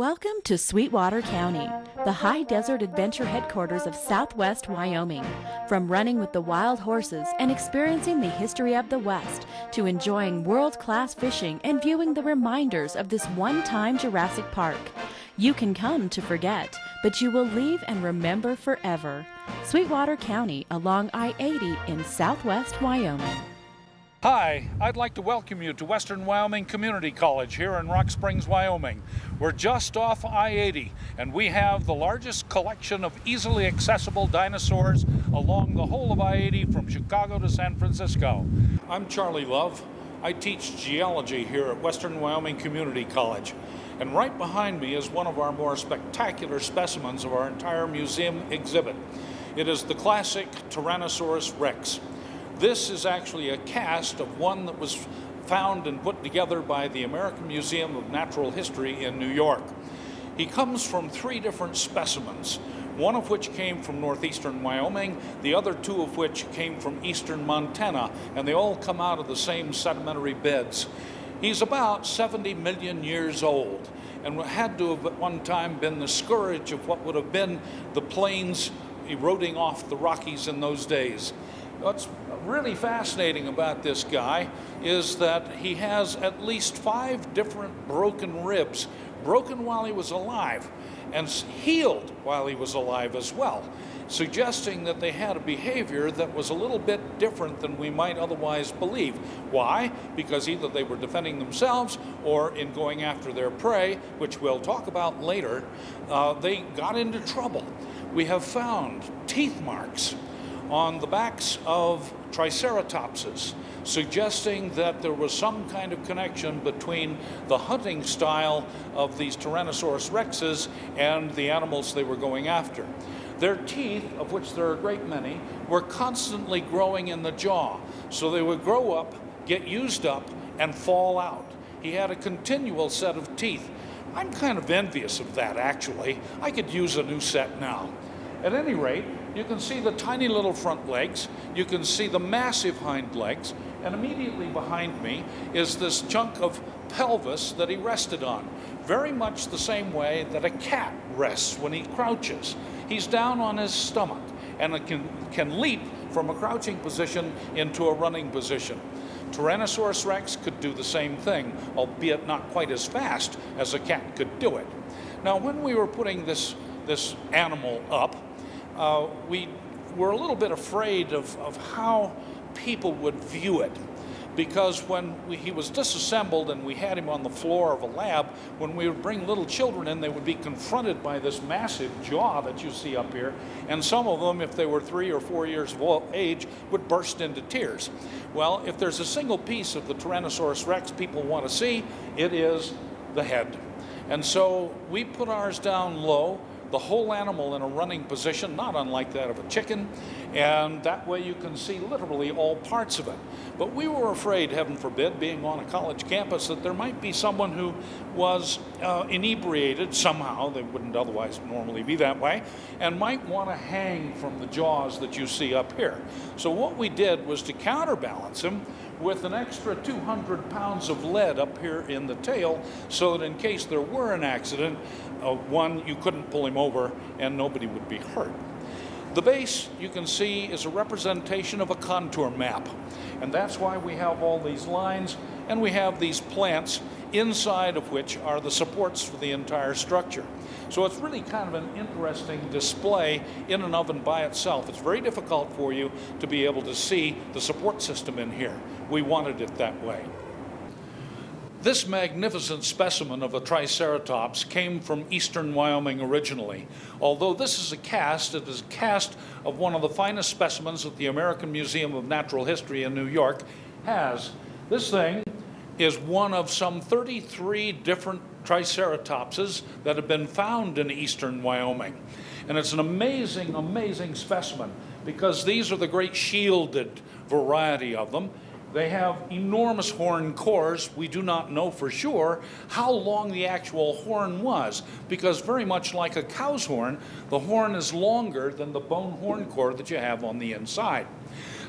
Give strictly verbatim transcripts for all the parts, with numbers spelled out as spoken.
Welcome to Sweetwater County, the high desert adventure headquarters of Southwest Wyoming. From running with the wild horses and experiencing the history of the West, to enjoying world-class fishing and viewing the reminders of this one-time Jurassic Park. You can come to forget, but you will leave and remember forever. Sweetwater County along I eighty in Southwest Wyoming. Hi, I'd like to welcome you to Western Wyoming Community College here in Rock Springs, Wyoming. We're just off I eighty, and we have the largest collection of easily accessible dinosaurs along the whole of I eighty from Chicago to San Francisco. I'm Charlie Love. I teach geology here at Western Wyoming Community College. And right behind me is one of our more spectacular specimens of our entire museum exhibit. It is the classic Tyrannosaurus Rex. This is actually a cast of one that was found and put together by the American Museum of Natural History in New York. He comes from three different specimens, one of which came from northeastern Wyoming, the other two of which came from eastern Montana, and they all come out of the same sedimentary beds. He's about seventy million years old and had to have at one time been the scourge of what would have been the plains eroding off the Rockies in those days. What's really fascinating about this guy is that he has at least five different broken ribs, broken while he was alive and healed while he was alive as well, suggesting that they had a behavior that was a little bit different than we might otherwise believe. Why? Because either they were defending themselves or in going after their prey, which we'll talk about later, uh, they got into trouble. We have found teeth marks on the backs of Triceratopses, suggesting that there was some kind of connection between the hunting style of these Tyrannosaurus rexes and the animals they were going after. Their teeth, of which there are a great many, were constantly growing in the jaw, so they would grow up, get used up, and fall out. He had a continual set of teeth. I'm kind of envious of that, actually. I could use a new set now. At any rate, you can see the tiny little front legs, you can see the massive hind legs, and immediately behind me is this chunk of pelvis that he rested on, very much the same way that a cat rests when he crouches. He's down on his stomach and it can, can leap from a crouching position into a running position. Tyrannosaurus Rex could do the same thing, albeit not quite as fast as a cat could do it. Now, when we were putting this, this animal up, Uh, we were a little bit afraid of, of how people would view it, because when we, he was disassembled and we had him on the floor of a lab, when we would bring little children in, they would be confronted by this massive jaw that you see up here, and some of them, if they were three or four years of age, would burst into tears. Well, if there's a single piece of the Tyrannosaurus Rex people want to see, it is the head. And so we put ours down low, the whole animal in a running position, not unlike that of a chicken, and that way you can see literally all parts of it. But we were afraid, heaven forbid, being on a college campus, that there might be someone who was uh, inebriated somehow, they wouldn't otherwise normally be that way, and might want to hang from the jaws that you see up here. So what we did was to counterbalance him with an extra two hundred pounds of lead up here in the tail, so that in case there were an accident, uh, one, you couldn't pull him over and nobody would be hurt. The base, you can see, is a representation of a contour map, and that's why we have all these lines and we have these plants inside of which are the supports for the entire structure. So it's really kind of an interesting display in and of and by itself. It's very difficult for you to be able to see the support system in here. We wanted it that way. This magnificent specimen of a Triceratops came from eastern Wyoming originally. Although this is a cast, it is a cast of one of the finest specimens that the American Museum of Natural History in New York has. This thing is one of some thirty-three different Triceratopses that have been found in eastern Wyoming. And it's an amazing, amazing specimen, because these are the great shielded variety of them. They have enormous horn cores. We do not know for sure how long the actual horn was, because very much like a cow's horn, the horn is longer than the bone horn core that you have on the inside.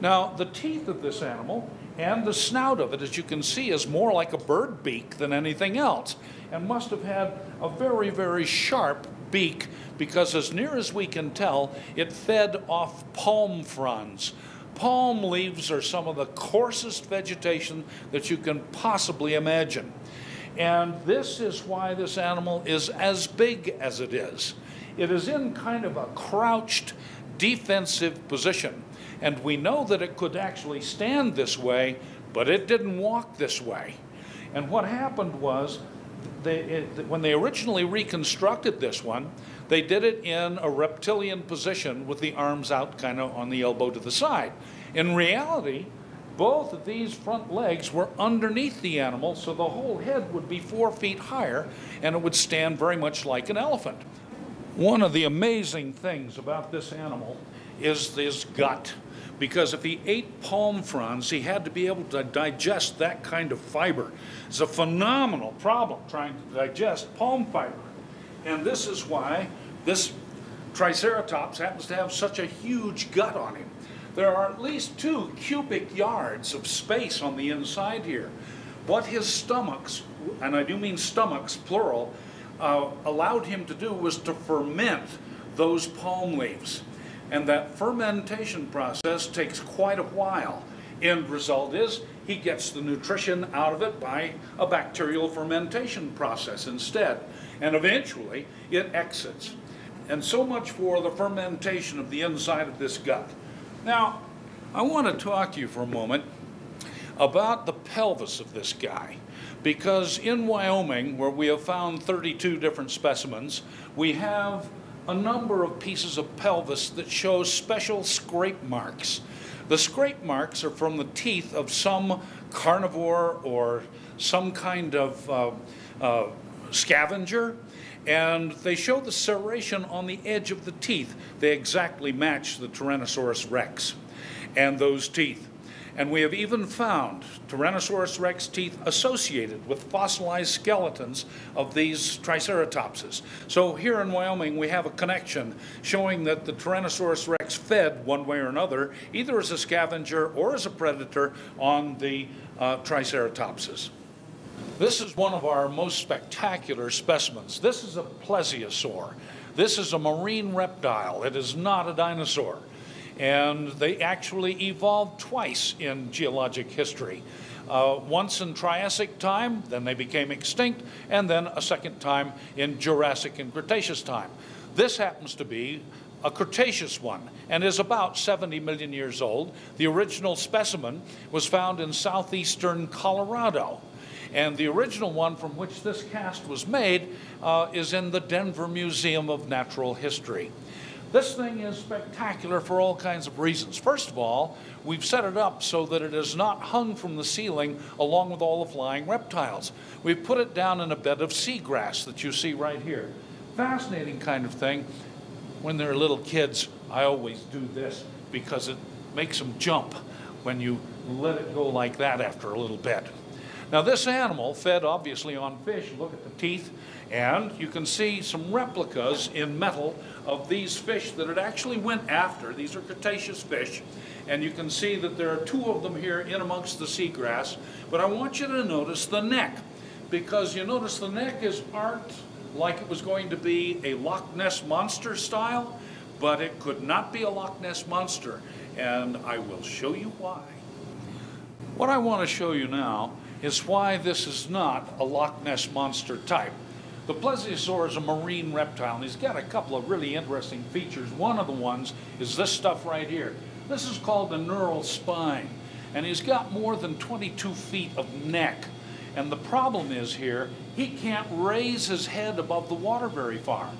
Now, the teeth of this animal And the snout of it, as you can see, is more like a bird beak than anything else, and must have had a very, very sharp beak, because as near as we can tell, it fed off palm fronds. Palm leaves are some of the coarsest vegetation that you can possibly imagine. And this is why this animal is as big as it is. It is in kind of a crouched, defensive position. And we know that it could actually stand this way, but it didn't walk this way. And what happened was, they, it, when they originally reconstructed this one, they did it in a reptilian position with the arms out kind of on the elbow to the side. In reality, both of these front legs were underneath the animal, so the whole head would be four feet higher, and it would stand very much like an elephant. One of the amazing things about this animal is his gut, because if he ate palm fronds, he had to be able to digest that kind of fiber. It's a phenomenal problem trying to digest palm fiber. And this is why this Triceratops happens to have such a huge gut on him. There are at least two cubic yards of space on the inside here. What his stomachs, and I do mean stomachs, plural, uh, allowed him to do was to ferment those palm leaves. And that fermentation process takes quite a while. End result is he gets the nutrition out of it by a bacterial fermentation process instead. And eventually it exits. And so much for the fermentation of the inside of this gut. Now, I want to talk to you for a moment about the pelvis of this guy. Because in Wyoming, where we have found thirty-two different specimens, we have a number of pieces of pelvis that show special scrape marks. The scrape marks are from the teeth of some carnivore or some kind of uh, uh, scavenger, and they show the serration on the edge of the teeth. They exactly match the Tyrannosaurus Rex and those teeth. And we have even found Tyrannosaurus Rex teeth associated with fossilized skeletons of these Triceratopses. So here in Wyoming, we have a connection showing that the Tyrannosaurus Rex fed one way or another, either as a scavenger or as a predator on the uh, Triceratopses. This is one of our most spectacular specimens. This is a plesiosaur. This is a marine reptile. It is not a dinosaur. And they actually evolved twice in geologic history. Uh, once in Triassic time, then they became extinct, and then a second time in Jurassic and Cretaceous time. This happens to be a Cretaceous one and is about seventy million years old. The original specimen was found in southeastern Colorado. And the original one from which this cast was made uh, is in the Denver Museum of Natural History. This thing is spectacular for all kinds of reasons. First of all, we've set it up so that it is not hung from the ceiling along with all the flying reptiles. We've put it down in a bed of seagrass that you see right here. Fascinating kind of thing. When they're little kids, I always do this because it makes them jump when you let it go like that after a little bit. Now this animal fed obviously on fish. Look at the teeth, and you can see some replicas in metal of these fish that it actually went after. These are Cretaceous fish, and you can see that there are two of them here in amongst the seagrass. But I want you to notice the neck, because you notice the neck is arched like it was going to be a Loch Ness Monster style, but it could not be a Loch Ness Monster, and I will show you why. What I want to show you now is why this is not a Loch Ness Monster type. The plesiosaur is a marine reptile, and he's got a couple of really interesting features. One of the ones is this stuff right here. This is called the neural spine, and he's got more than twenty-two feet of neck. And the problem is here, he can't raise his head above the water very far,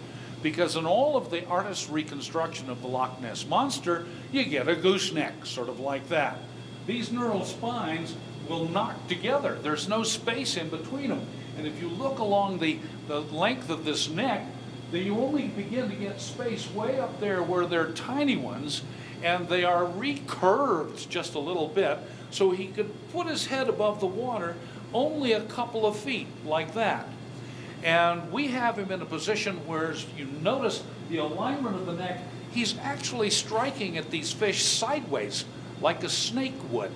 because in all of the artist's reconstruction of the Loch Ness Monster, you get a gooseneck, sort of like that. These neural spines will knock together. There's no space in between them. And if you look along the, the length of this neck, then you only begin to get space way up there where they're tiny ones, and they are recurved just a little bit, so he could put his head above the water only a couple of feet, like that. And we have him in a position where, you notice the alignment of the neck, he's actually striking at these fish sideways, like a snake would.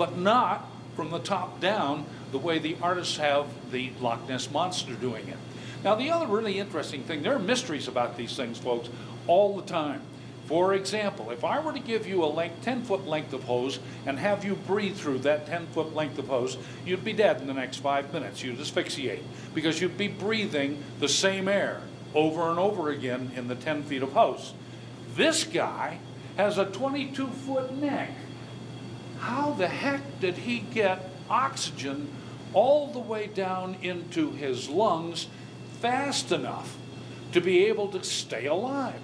but not from the top down the way the artists have the Loch Ness Monster doing it. Now, the other really interesting thing, there are mysteries about these things, folks, all the time. For example, if I were to give you a length, ten foot length of hose and have you breathe through that ten foot length of hose, you'd be dead in the next five minutes. You'd asphyxiate because you'd be breathing the same air over and over again in the ten feet of hose. This guy has a twenty-two foot neck. How the heck did he get oxygen all the way down into his lungs fast enough to be able to stay alive?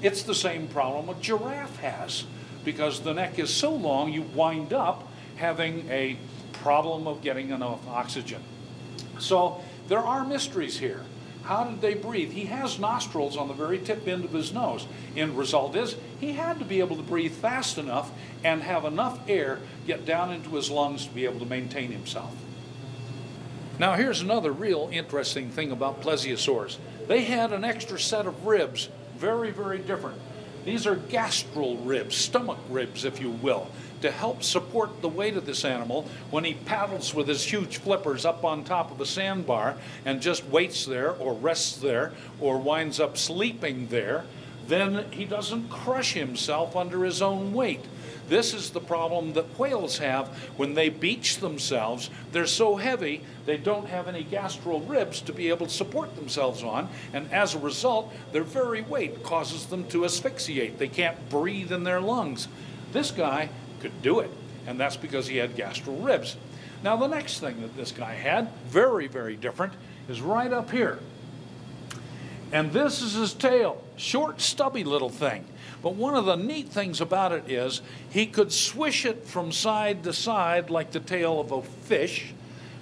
It's the same problem a giraffe has, because the neck is so long you wind up having a problem of getting enough oxygen. So there are mysteries here. How did they breathe? He has nostrils on the very tip end of his nose. End result is he had to be able to breathe fast enough and have enough air get down into his lungs to be able to maintain himself. Now here's another real interesting thing about plesiosaurs. They had an extra set of ribs. Very, very different. These are gastral ribs, stomach ribs, if you will, to help support the weight of this animal when he paddles with his huge flippers up on top of the sandbar and just waits there or rests there or winds up sleeping there. Then he doesn't crush himself under his own weight. This is the problem that whales have when they beach themselves. They're so heavy, they don't have any gastral ribs to be able to support themselves on, and as a result, their very weight causes them to asphyxiate. They can't breathe in their lungs. This guy could do it, and that's because he had gastral ribs. Now, the next thing that this guy had, very, very different, is right up here. And this is his tail, short, stubby little thing. But one of the neat things about it is he could swish it from side to side like the tail of a fish,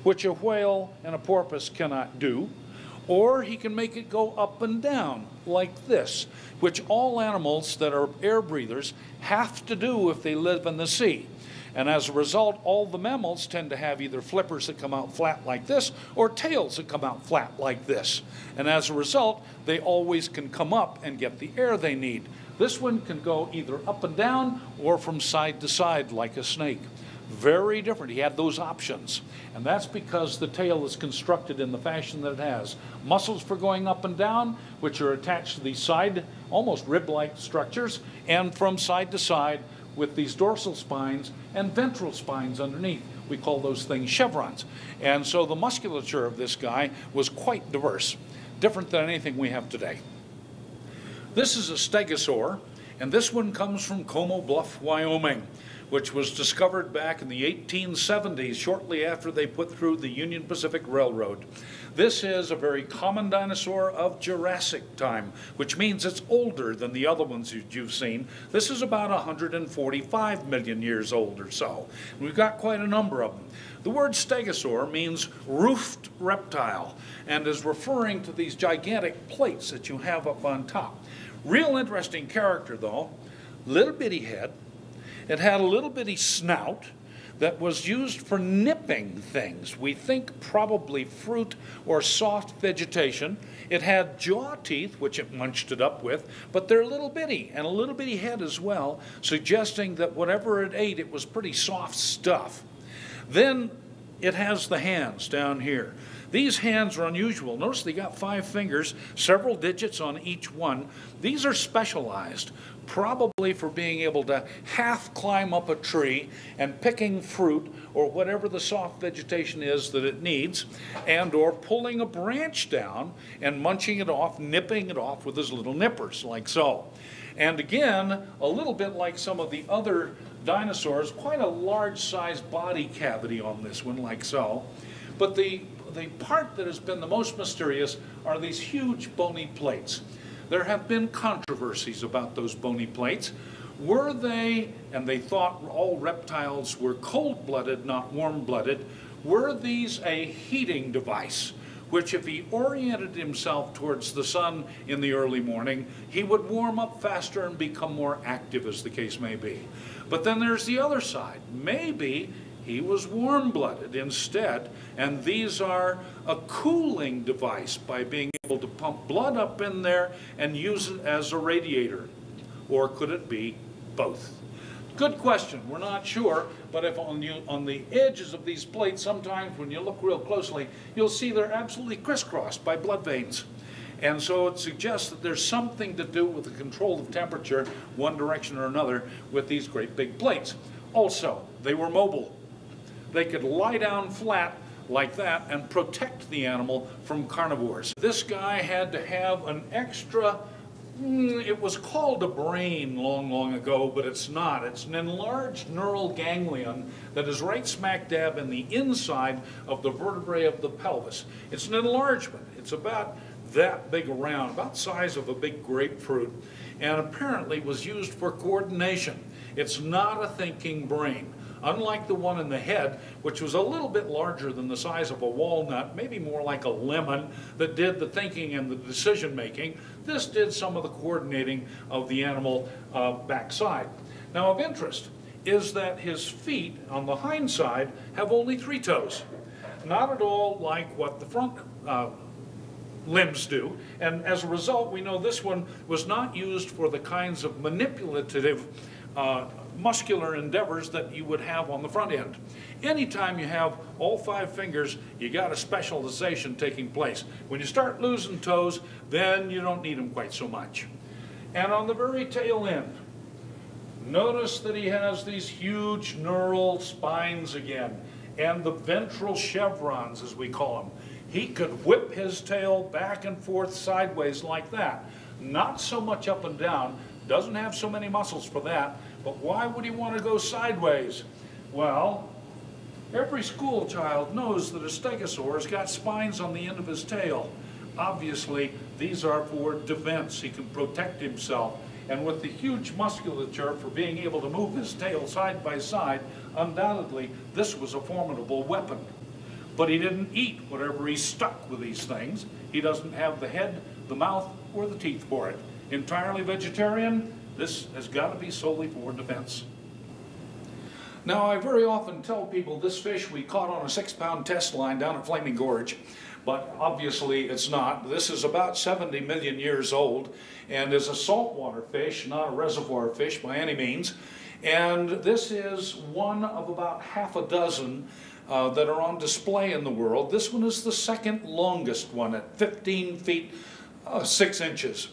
which a whale and a porpoise cannot do, or he can make it go up and down like this, which all animals that are air breathers have to do if they live in the sea. And as a result, all the mammals tend to have either flippers that come out flat like this or tails that come out flat like this. And as a result, they always can come up and get the air they need. This one can go either up and down or from side to side like a snake. Very different. He had those options. And that's because the tail is constructed in the fashion that it has. Muscles for going up and down, which are attached to these side, almost rib-like structures, and from side to side, with these dorsal spines and ventral spines underneath. We call those things chevrons. And so the musculature of this guy was quite diverse, different than anything we have today. This is a stegosaur, and this one comes from Como Bluff, Wyoming, which was discovered back in the eighteen seventies, shortly after they put through the Union Pacific Railroad. This is a very common dinosaur of Jurassic time, which means it's older than the other ones you've seen. This is about one hundred forty-five million years old or so. We've got quite a number of them. The word stegosaur means roofed reptile and is referring to these gigantic plates that you have up on top. Real interesting character, though. Little bitty head. It had a little bitty snout that was used for nipping things. We think probably fruit or soft vegetation. It had jaw teeth, which it munched it up with, but they're a little bitty, and a little bitty head as well, suggesting that whatever it ate, it was pretty soft stuff. Then it has the hands down here. These hands are unusual. Notice they got five fingers, several digits on each one. These are specialized, probably for being able to half climb up a tree and picking fruit or whatever the soft vegetation is that it needs, and or pulling a branch down and munching it off, nipping it off with his little nippers, like so. And again, a little bit like some of the other dinosaurs, quite a large-sized body cavity on this one, like so. But the The part that has been the most mysterious are these huge bony plates. There have been controversies about those bony plates. Were they, and they thought all reptiles were cold-blooded, not warm-blooded, were these a heating device, which if he oriented himself towards the sun in the early morning, he would warm up faster and become more active, as the case may be. But then there's the other side. Maybe he was warm-blooded instead, and these are a cooling device by being able to pump blood up in there and use it as a radiator. Or could it be both? Good question. We're not sure, but if on, you, on the edges of these plates, sometimes when you look real closely, you'll see they're absolutely crisscrossed by blood veins. And so it suggests that there's something to do with the control of temperature, one direction or another, with these great big plates. Also, they were mobile. They could lie down flat like that and protect the animal from carnivores. This guy had to have an extra, it was called a brain long, long ago, but it's not. It's an enlarged neural ganglion that is right smack dab in the inside of the vertebrae of the pelvis. It's an enlargement. It's about that big around, about the size of a big grapefruit, and apparently was used for coordination. It's not a thinking brain. Unlike the one in the head, which was a little bit larger than the size of a walnut, maybe more like a lemon, that did the thinking and the decision-making, this did some of the coordinating of the animal uh, backside. Now, of interest is that his feet on the hind side have only three toes, not at all like what the front uh, limbs do, and as a result, we know this one was not used for the kinds of manipulative uh, muscular endeavors that you would have on the front end. Anytime you have all five fingers, you got a specialization taking place. When you start losing toes, then you don't need them quite so much. And on the very tail end, notice that he has these huge neural spines again, and the ventral chevrons, as we call them. He could whip his tail back and forth sideways like that. Not so much up and down, doesn't have so many muscles for that. But why would he want to go sideways? Well, every school child knows that a stegosaur has got spines on the end of his tail. Obviously, these are for defense. He can protect himself. And with the huge musculature for being able to move his tail side by side, undoubtedly, this was a formidable weapon. But he didn't eat whatever he stuck with these things. He doesn't have the head, the mouth, or the teeth for it. Entirely vegetarian. This has got to be solely for defense. Now, I very often tell people this fish we caught on a six-pound test line down at Flaming Gorge, but obviously it's not. This is about seventy million years old and is a saltwater fish, not a reservoir fish by any means. And this is one of about half a dozen uh, that are on display in the world. This one is the second longest one at fifteen feet, uh, six inches.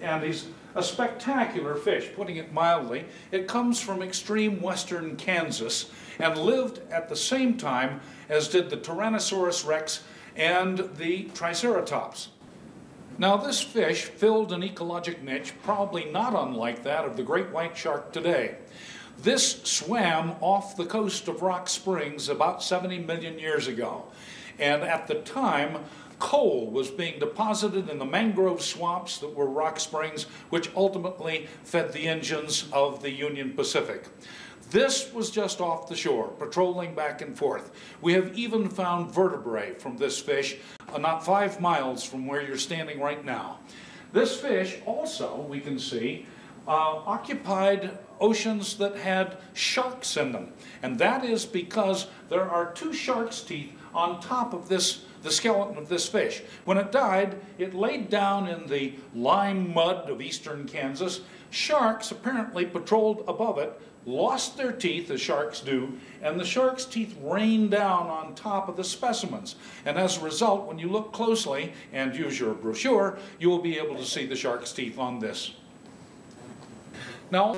And he's a spectacular fish, putting it mildly. It comes from extreme western Kansas and lived at the same time as did the Tyrannosaurus Rex and the Triceratops. Now, this fish filled an ecologic niche, probably not unlike that of the great white shark today. This swam off the coast of Rock Springs about seventy million years ago, and at the time, coal was being deposited in the mangrove swamps that were Rock Springs, which ultimately fed the engines of the Union Pacific. This was just off the shore, patrolling back and forth. We have even found vertebrae from this fish, uh, not five miles from where you're standing right now. This fish also, we can see, uh, occupied oceans that had sharks in them. And that is because there are two shark's teeth on top of this the skeleton of this fish. When it died, it laid down in the lime mud of eastern Kansas. Sharks apparently patrolled above it, lost their teeth, as sharks do, and the shark's teeth rained down on top of the specimens. And as a result, when you look closely and use your brochure, you will be able to see the shark's teeth on this. Now,